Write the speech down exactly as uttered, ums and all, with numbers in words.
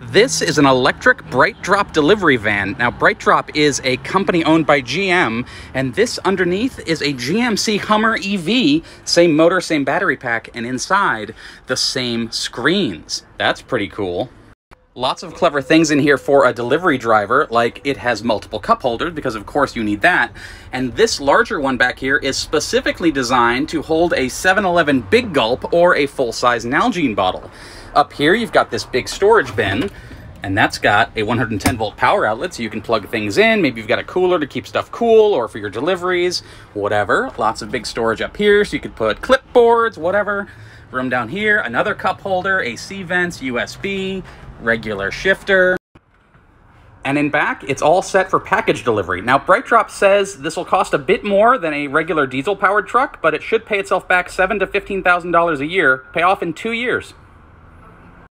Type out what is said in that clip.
This is an electric BrightDrop delivery van. Now, BrightDrop is a company owned by G M, and this underneath is a G M C Hummer E V, same motor, same battery pack, and inside the same screens. That's pretty cool. Lots of clever things in here for a delivery driver, like it has multiple cup holders, because of course you need that. And this larger one back here is specifically designed to hold a seven eleven Big Gulp or a full-size Nalgene bottle. Up here you've got this big storage bin, and that's got a one hundred ten volt power outlet, so you can plug things in. Maybe you've got a cooler to keep stuff cool or for your deliveries, whatever. Lots of big storage up here, so you could put clipboards, whatever. Room down here, another cup holder, A C vents, U S B, regular shifter. And in back, it's all set for package delivery. Now, BrightDrop says this will cost a bit more than a regular diesel-powered truck, but it should pay itself back seven thousand to fifteen thousand dollars a year, pay off in two years.